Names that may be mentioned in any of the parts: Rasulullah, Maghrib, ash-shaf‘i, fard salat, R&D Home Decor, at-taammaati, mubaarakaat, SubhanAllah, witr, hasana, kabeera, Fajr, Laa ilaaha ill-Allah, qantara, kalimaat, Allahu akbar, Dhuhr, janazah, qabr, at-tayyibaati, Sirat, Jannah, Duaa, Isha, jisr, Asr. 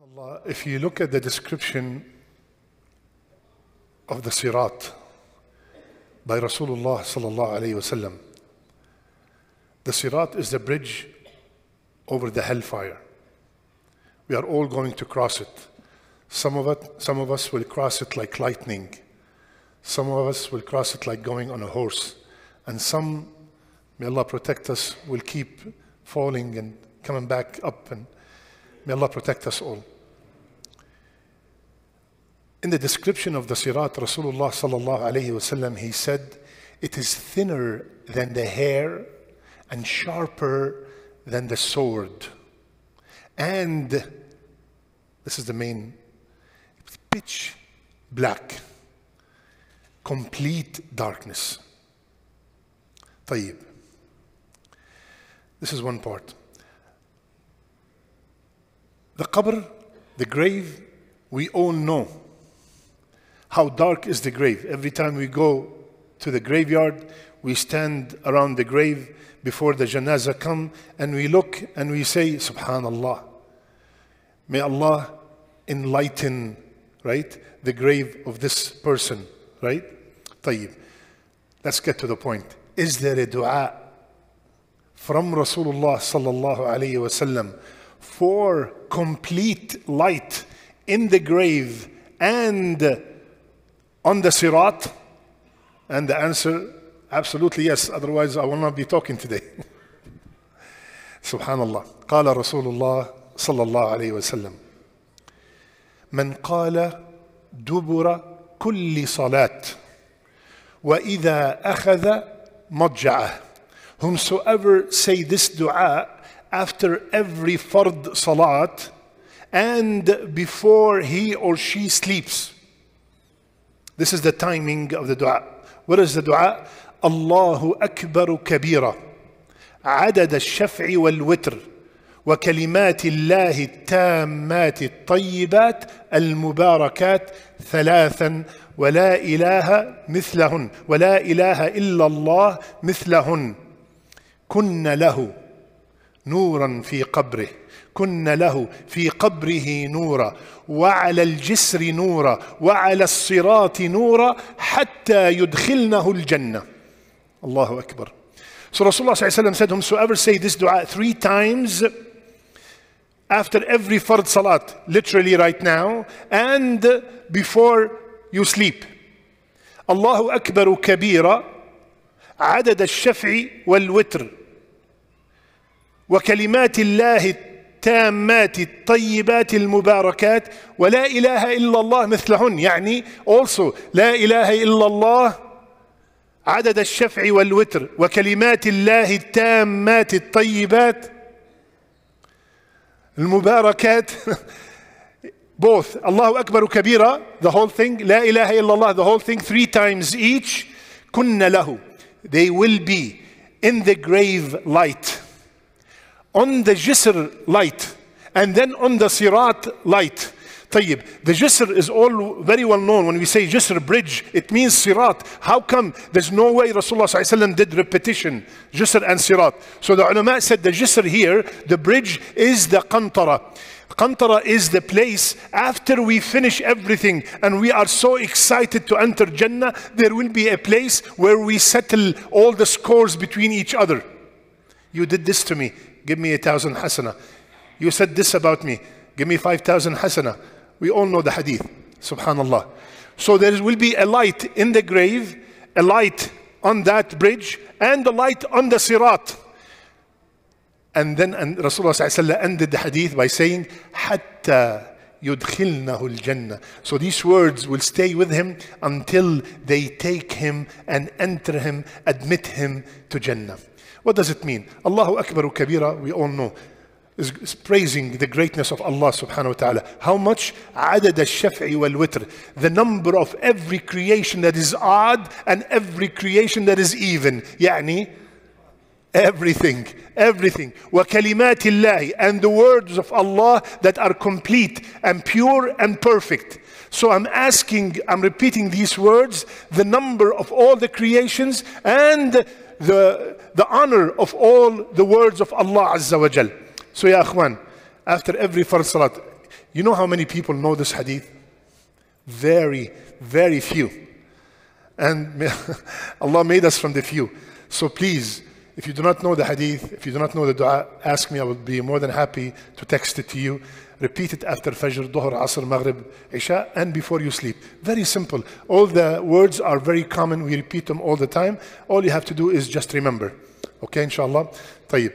SubhanAllah, if you look at the description of the Sirat by Rasulullah sallallahu alayhi wasallam, the Sirat is the bridge over the hellfire. We are all going to cross it. Some of us will cross it like lightning. Some of us will cross it like going on a horse. And some, may Allah protect us, will keep falling and coming back up, and may Allah protect us all. In the description of the Sirat, Rasulullah sallallahu alayhi wasallam, he said, it is thinner than the hair and sharper than the sword. And this is the main, pitch black, complete darkness. Tayyib. This is one part. The qabr, the grave, we all know how dark is the grave. Every time we go to the graveyard, we stand around the grave before the janazah come, and we look and we say, SubhanAllah, may Allah enlighten, right, the grave of this person, right? Tayyib. Let's get to the point. Is there a dua from Rasulullah sallallahu alayhi wasallam for complete light in the grave and on the Sirat? And the answer, absolutely yes, otherwise I will not be talking today. SubhanAllah. قال رسول الله صلى الله عليه وسلم من قال دبر كل صلاة وإذا أخذ مضجعه, whomsoever say this dua after every fard salat and before he or she sleeps. This is the timing of the dua. What is the dua? Allahu akbar kabira, adad al-shaf'i wal-witr, wa kalimat Allahi tammat al-tayyibat al-mubarakat thalathan, wa la ilaha mithlahun, wa la ilaha illa Allah mithlahun. Kunna lahu نورا في قبره, كن له في قبره نورا, وعلى الجسر نورا, وعلى الصراط نورا, حتى يدخلنه الجنة. الله أكبر. So Rasulullah ﷺ said, whomsoever say this dua 3 times after every fard salat, literally right now, and before you sleep. الله أكبر كبيرا عدد الشفع والوتر وكلمات الله التامات الطيبات المباركات ولا إله إلا الله مثلهن, يعني also لا إله إلا الله عدد الشفع والوتر وكلمات الله التامات الطيبات المباركات both. الله أكبر كبيرة, the whole thing, لا إله إلا الله, the whole thing, 3 times each. كن له, they will be in the grave light, on the jisr light, and then on the Sirat light. Tayyib. The jisr is all very well known. When we say jisr, bridge, it means Sirat. How come? There's no way Rasulullah ﷺ did repetition, jisr and Sirat. So the ulama said the jisr here, the bridge, is the qantara. Qantara is the place after we finish everything and we are so excited to enter Jannah, there will be a place where we settle all the scores between each other. You did this to me, give me 1,000 hasana. You said this about me, give me 5,000 hasana. We all know the hadith, subhanallah. So there will be a light in the grave, a light on that bridge, and a light on the Sirat. And then Rasulullah ended the hadith by saying, Hatta yudkhilnahu al-jannah. So these words will stay with him until they take him and enter him, admit him to Jannah. What does it mean? Allahu Akbar Kabira, we all know, is praising the greatness of Allah subhanahu wa ta'ala. How much? Adad al-shaf'i wal-witr. The number of every creation that is odd and every creation that is even. Yani, everything, everything. Wa kalimatillahi, and the words of Allah that are complete and pure and perfect. So I'm asking, I'm repeating these words, the number of all the creations and the honor of all the words of Allah Azza wa Jal. So ya akhwan, after every fard salat, You know how many people know this hadith? Very, very few. And Allah made us from the few. So please, if you do not know the hadith, if you do not know the dua, ask me. I will be more than happy to text it to you. Repeat it after Fajr, Dhuhr, Asr, Maghrib, Isha, and before you sleep. Very simple. All the words are very common. We repeat them all the time. All you have to do is just remember. Okay, inshallah. طيب.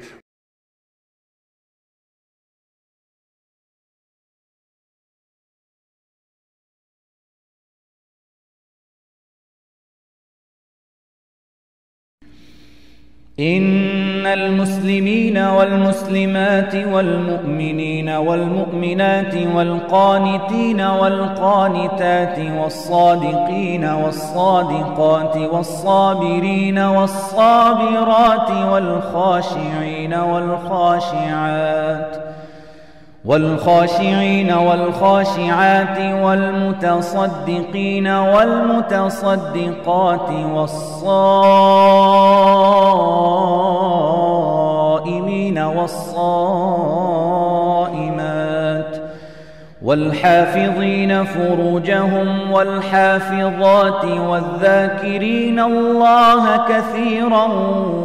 إن المسلمين والمسلمات والمؤمنين والمؤمنات والقانتين والقانتات والصادقين والصادقات والصابرين والصابرات والخاشعين والخاشعات والخاشعات والمتصدقين والمتصدقات والصائمين والصائمات والحافظين فروجهم والحافظات والذاكرين الله كثيرا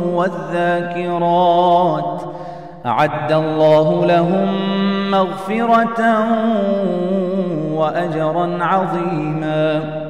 والذاكرات أعد الله لهم مغفرة وأجرا عظيما.